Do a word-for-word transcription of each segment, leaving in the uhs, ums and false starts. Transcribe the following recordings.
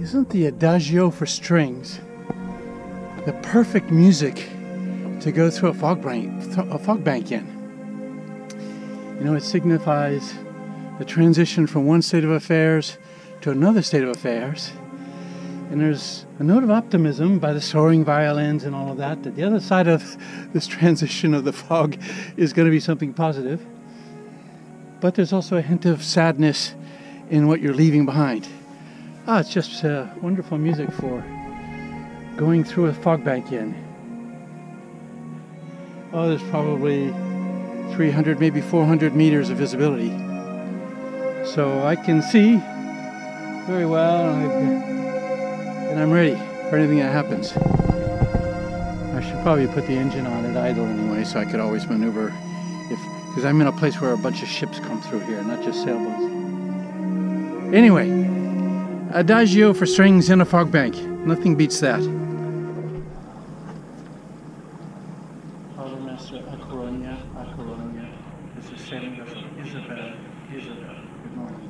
Isn't the Adagio for Strings the perfect music to go through a fog bank, a fog bank in? You know, it signifies the transition from one state of affairs to another state of affairs. And there's a note of optimism by the soaring violins and all of that, that the other side of this transition of the fog is going to be something positive. But there's also a hint of sadness in what you're leaving behind. Ah, it's just uh, wonderful music for going through a fog bank in. Oh, there's probably three hundred, maybe four hundred meters of visibility. So I can see very well. I've, And I'm ready for anything that happens. I should probably put the engine on at idle anyway, so I could always maneuver, if because I'm in a place where a bunch of ships come through here, not just sailboats. Anyway, Adagio for Strings in a fog bank. Nothing beats that. Father Master Akronia, Akronia. This is sailing vessel Isabel, Isabel. Good morning.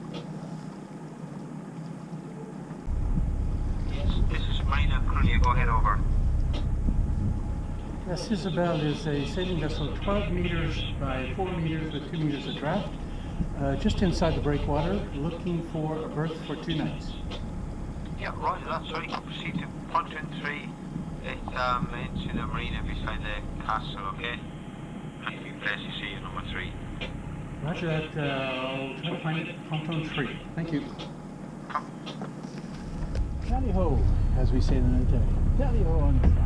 This is Minor Crunia, go ahead, over. Yes, Isabel is a sailing vessel twelve meters by four meters with two meters of draft, uh, just inside the breakwater, looking for a berth for two nights. Yeah, right, that's right. Proceed to Pontoon three, it's, um, into the marina beside the castle, okay? If you press, you see number three. Roger that, uh, I'll try to find it at Pontoon three. Thank you. Come. Tally ho, as we say in the military. Tally ho on the front.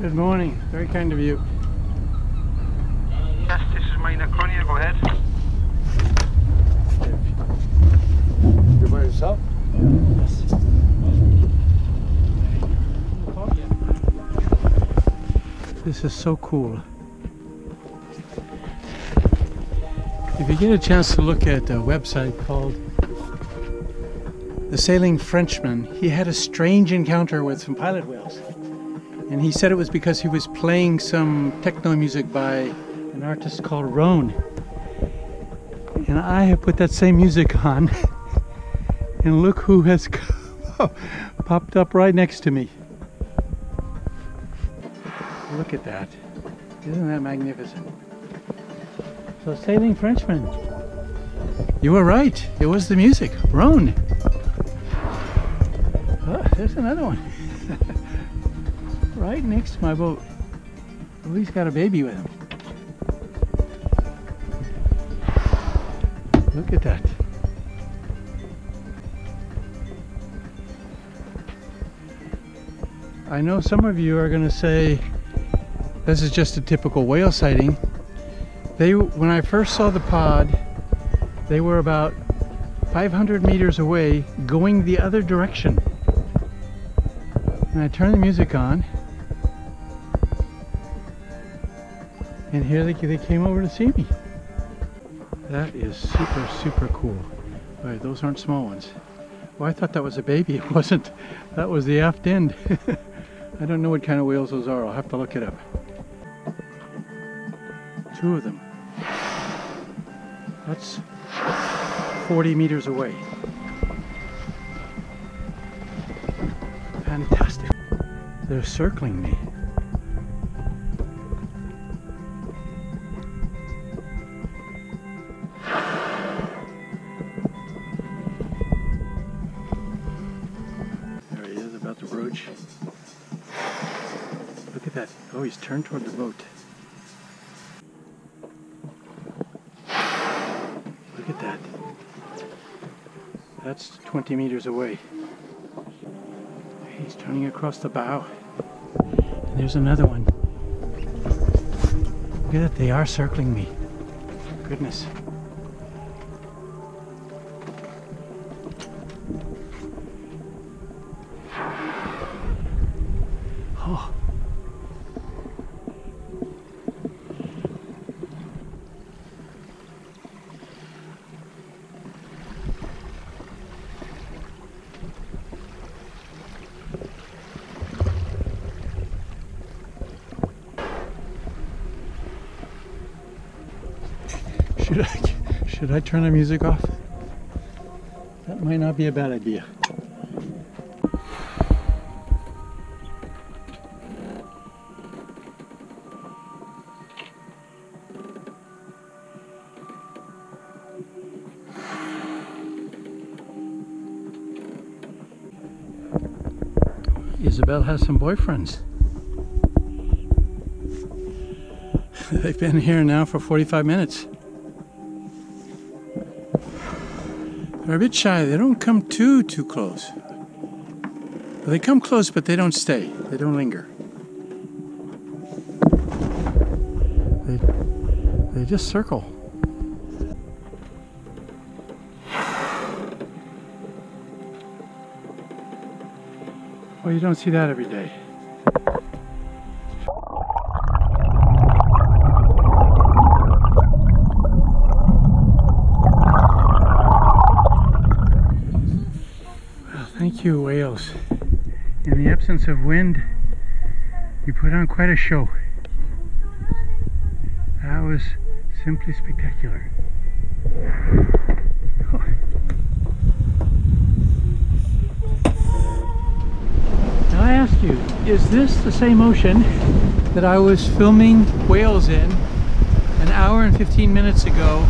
Good morning. Very kind of you. Yes, this is Minor Crunia. Go ahead. You're by yourself? Yes. This is so cool. If you get a chance to look at a website called The Sailing Frenchman, he had a strange encounter with some pilot whales. And he said it was because he was playing some techno music by an artist called Rone. And I have put that same music on, and look who has popped up right next to me. Look at that. Isn't that magnificent? So, Sailing Frenchman, you were right. It was the music. Rone. Oh, there's another one. Right next to my boat. At least got a baby with him. Look at that. I know some of you are going to say this is just a typical whale sighting. They, when I first saw the pod, they were about five hundred meters away, going the other direction. And I turned the music on. And here they, they came over to see me. That is super, super cool. All right, those aren't small ones. Well, I thought that was a baby. It wasn't. That was the aft end. I don't know what kind of whales those are. I'll have to look it up. Two of them. That's forty meters away. Fantastic. They're circling me. There he is, about to broach. Look at that. Oh, he's turned toward the boat. Look at that. That's twenty meters away. He's turning across the bow. And there's another one. Look at that, they are circling me. Goodness. Oh. Should I, should I turn the music off? That might not be a bad idea. Isabel has some boyfriends. They've been here now for forty-five minutes. They're a bit shy. They don't come too, too close. They come close, but they don't stay. They don't linger. They, they just circle. Well, you don't see that every day. You whales, in the absence of wind, you put on quite a show. That was simply spectacular. Oh. Now I ask you, is this the same ocean that I was filming whales in an hour and fifteen minutes ago,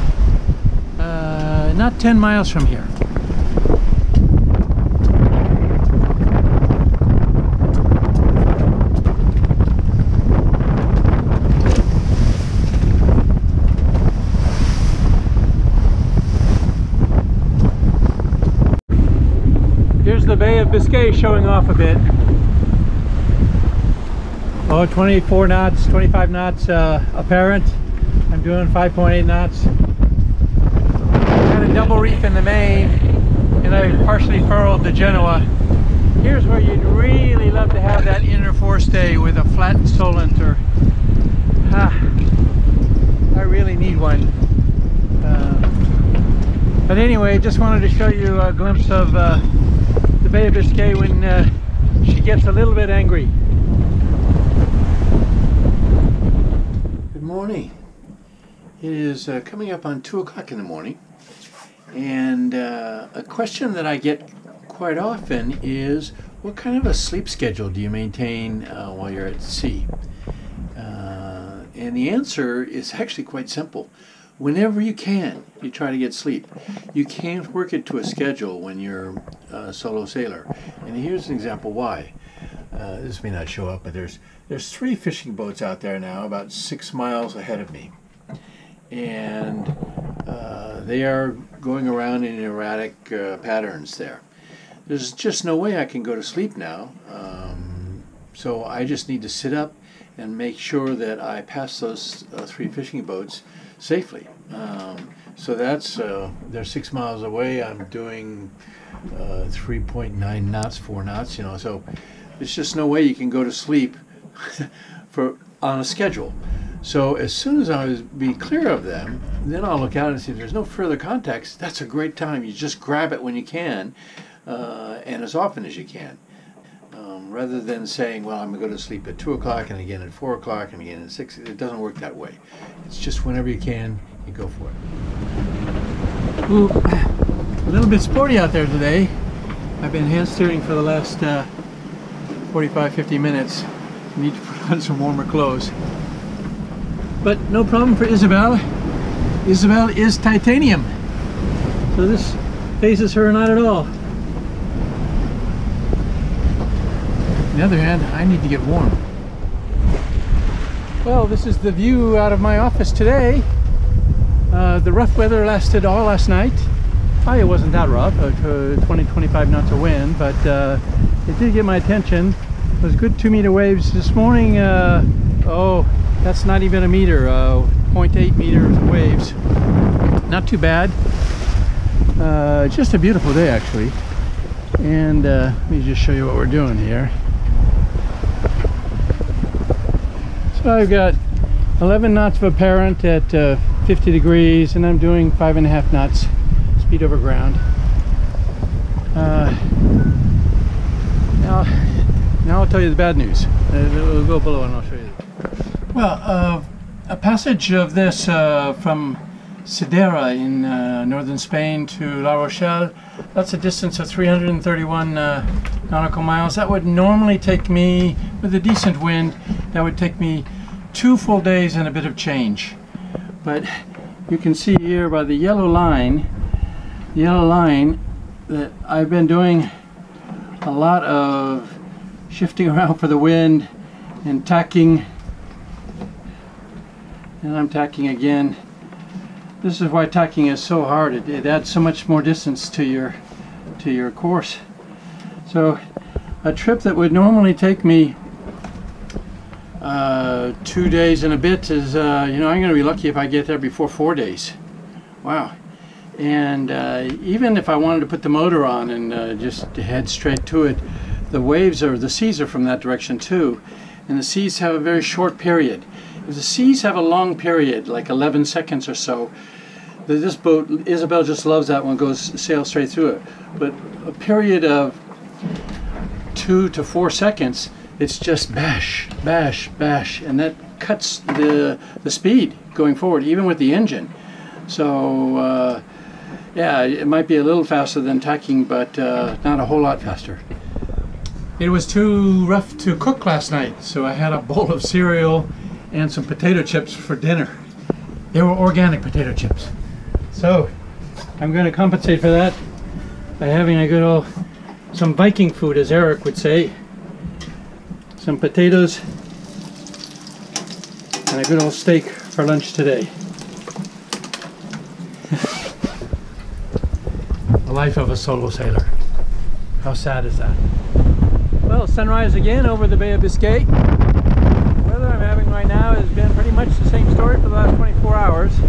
uh, not ten miles from here? The Bay of Biscay showing off a bit. Oh, twenty-four knots, twenty-five knots uh, apparent. I'm doing five point eight knots. Got a double reef in the main, and I partially furled the Genoa. Here's where you'd really love to have that inner forestay with a flat Solenter. Ah, I really need one. Uh, but anyway, just wanted to show you a glimpse of uh, the Bay of Biscay when uh, she gets a little bit angry. Good morning. It is uh, coming up on two o'clock in the morning, and uh, a question that I get quite often is, what kind of a sleep schedule do you maintain uh, while you're at sea? Uh, and the answer is actually quite simple. Whenever you can, you try to get sleep. You can't work it to a schedule when you're a solo sailor. And here's an example why. Uh, this may not show up, but there's there's three fishing boats out there now, about six miles ahead of me. And uh, they are going around in erratic uh, patterns there. There's just no way I can go to sleep now. Um, so I just need to sit up and make sure that I pass those uh, three fishing boats safely. Um, so that's, uh, they're six miles away. I'm doing uh, three point nine knots, four knots, you know, so there's just no way you can go to sleep for on a schedule. So as soon as I be clear of them, then I'll look out and see if there's no further contacts. That's a great time. You just grab it when you can, uh, and as often as you can. Um, rather than saying, well, I'm going to go to sleep at two o'clock and again at four o'clock and again at six, it doesn't work that way. It's just whenever you can, you go for it. Ooh. A little bit sporty out there today. I've been hand steering for the last uh, forty-five fifty minutes. I need to put on some warmer clothes. But no problem for Isabel. Isabel is titanium. So this faces her not at all. On the other hand, I need to get warm. Well, this is the view out of my office today. Uh, the rough weather lasted all last night. Probably it wasn't that rough, uh, twenty, twenty-five knots of wind, but uh, it did get my attention. It was good two meter waves. This morning, uh, oh, that's not even a meter, uh, zero point eight meters of waves. Not too bad. Uh, just a beautiful day, actually. And uh, let me just show you what we're doing here. So I've got eleven knots of apparent at uh, fifty degrees, and I'm doing five and a half knots speed over ground. Uh, now, now I'll tell you the bad news. Uh, we'll go below and I'll show you. Well, uh, a passage of this uh, from Sidera in uh, northern Spain to La Rochelle, that's a distance of three hundred thirty-one uh, nautical miles. That would normally take me, with a decent wind, that would take me two full days and a bit of change. But you can see here by the yellow line, the yellow line, that I've been doing a lot of shifting around for the wind and tacking, and I'm tacking again. This is why tacking is so hard. It, it adds so much more distance to your to your course. So a trip that would normally take me uh, two days and a bit is, uh, you know, I'm going to be lucky if I get there before four days. Wow. And uh, even if I wanted to put the motor on and uh, just head straight to it, the waves or the seas are from that direction too, and the seas have a very short period. If the seas have a long period, like eleven seconds or so, this boat, Isabel just loves that one, goes sail straight through it. But a period of two to four seconds, it's just bash, bash, bash, and that cuts the, the speed going forward, even with the engine. So, uh, yeah, it might be a little faster than tacking, but uh, not a whole lot faster. It was too rough to cook last night, so I had a bowl of cereal and some potato chips for dinner. They were organic potato chips. So, I'm going to compensate for that by having a good old, some Viking food, as Eric would say. Some potatoes and a good old steak for lunch today. The life of a solo sailor. How sad is that? Well, sunrise again over the Bay of Biscay. I'm having right now has been pretty much the same story for the last twenty-four hours. You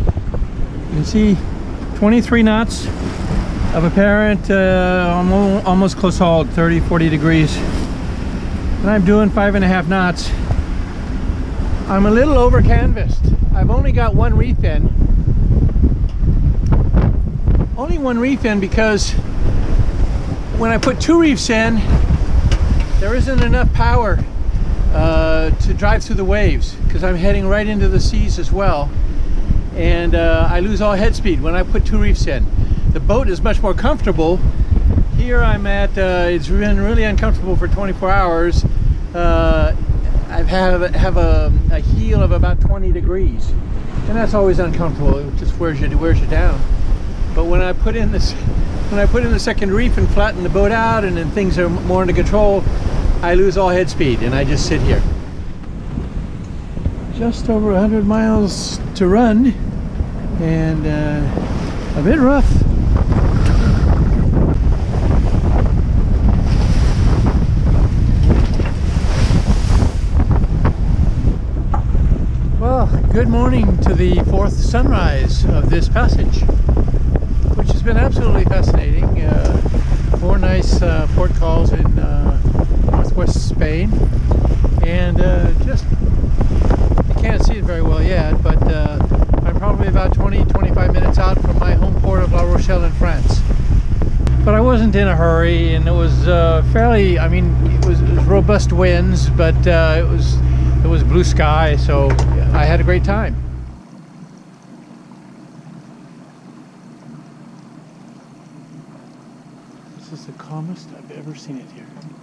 can see twenty-three knots of apparent, uh, almost close hauled, thirty, forty degrees. And I'm doing five and a half knots. I'm a little over canvassed. I've only got one reef in. Only one reef in because when I put two reefs in, there isn't enough power Uh, to drive through the waves, because I'm heading right into the seas as well, and uh, I lose all head speed when I put two reefs in. The boat is much more comfortable. Here I'm at, uh, it's been really uncomfortable for twenty-four hours. Uh, I have, have a, a heel of about twenty degrees, and that's always uncomfortable. It just wears you, wears you down. But when I put in this, when I put in the second reef and flatten the boat out, and then things are more under control, I lose all head speed and I just sit here. Just over one hundred miles to run, and uh, a bit rough. Well, good morning to the fourth sunrise of this passage, which has been absolutely fascinating. Uh, four nice uh, port calls in uh, West Spain, and uh, just, you can't see it very well yet, but uh, I'm probably about twenty, twenty-five minutes out from my home port of La Rochelle in France. But I wasn't in a hurry, and it was uh, fairly, I mean, it was, it was robust winds, but uh, it was it was blue sky, so I had a great time. calmest I've ever seen it here.